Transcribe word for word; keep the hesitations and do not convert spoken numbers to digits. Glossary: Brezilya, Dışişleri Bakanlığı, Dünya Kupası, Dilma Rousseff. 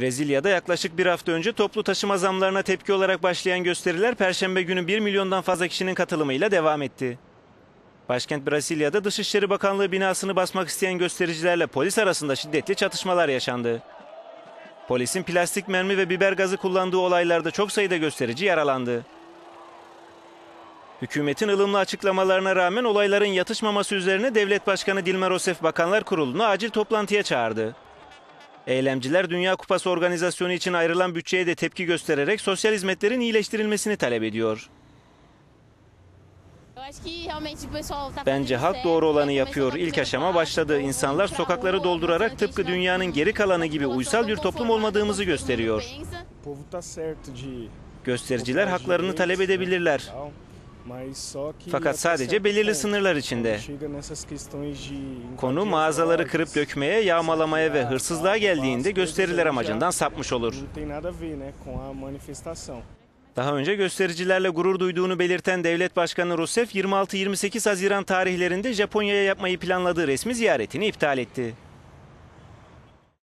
Brezilya'da yaklaşık bir hafta önce toplu taşıma zamlarına tepki olarak başlayan gösteriler Perşembe günü bir milyondan fazla kişinin katılımıyla devam etti. Başkent Brezilya'da Dışişleri Bakanlığı binasını basmak isteyen göstericilerle polis arasında şiddetli çatışmalar yaşandı. Polisin plastik mermi ve biber gazı kullandığı olaylarda çok sayıda gösterici yaralandı. Hükümetin ılımlı açıklamalarına rağmen olayların yatışmaması üzerine Devlet Başkanı Dilma Rousseff Bakanlar Kurulu'nu acil toplantıya çağırdı. Eylemciler Dünya Kupası organizasyonu için ayrılan bütçeye de tepki göstererek sosyal hizmetlerin iyileştirilmesini talep ediyor. Bence halk doğru olanı yapıyor. İlk aşama başladı. İnsanlar sokakları doldurarak tıpkı dünyanın geri kalanı gibi uysal bir toplum olmadığımızı gösteriyor. Göstericiler haklarını talep edebilirler. Fakat sadece belirli sınırlar içinde. Konu mağazaları kırıp dökmeye, yağmalamaya ve hırsızlığa geldiğinde gösteriler amacından sapmış olur. Daha önce göstericilerle gurur duyduğunu belirten Devlet Başkanı Rousseff, yirmi altı yirmi sekiz Haziran tarihlerinde Japonya'ya yapmayı planladığı resmi ziyaretini iptal etti.